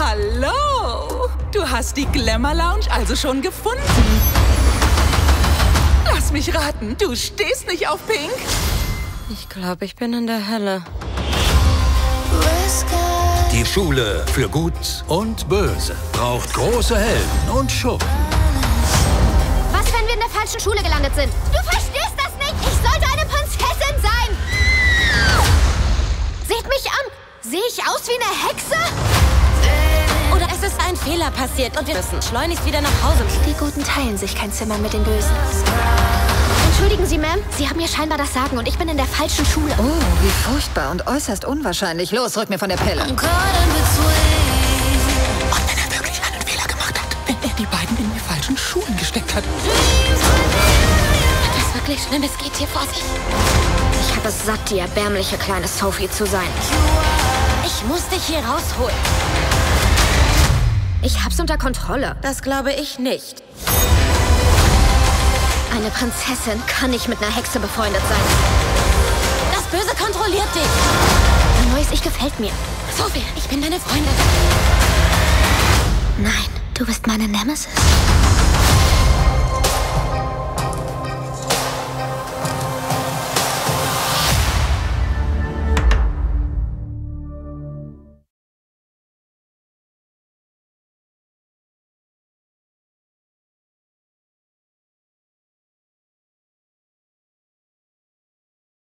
Hallo! Du hast die Glamour Lounge also schon gefunden. Lass mich raten, du stehst nicht auf Pink? Ich glaube, ich bin in der Hölle. Die Schule für Gut und Böse braucht große Helden und Schurken. Was, wenn wir in der falschen Schule gelandet sind? Du verstehst das nicht! Ich sollte eine Prinzessin sein! Seht mich an! Sehe ich aus wie eine Hexe? Oder es ist ein Fehler passiert und wir müssen schleunigst wieder nach Hause. Die Guten teilen sich kein Zimmer mit den Bösen. Entschuldigen Sie, Ma'am. Sie haben mir scheinbar das Sagen und ich bin in der falschen Schule. Oh, wie furchtbar und äußerst unwahrscheinlich. Los, rück mir von der Pelle. Und wenn er wirklich einen Fehler gemacht hat, wenn er die beiden in die falschen Schulen gesteckt hat. Das ist wirklich schlimm. Es geht hier vor sich. Ich habe es satt, die erbärmliche kleine Sophie zu sein. Ich muss dich hier rausholen. Ich hab's unter Kontrolle. Das glaube ich nicht. Eine Prinzessin kann nicht mit einer Hexe befreundet sein. Das Böse kontrolliert dich. Mein neues Ich gefällt mir. Sophie, ich bin deine Freundin. Nein, du bist meine Nemesis.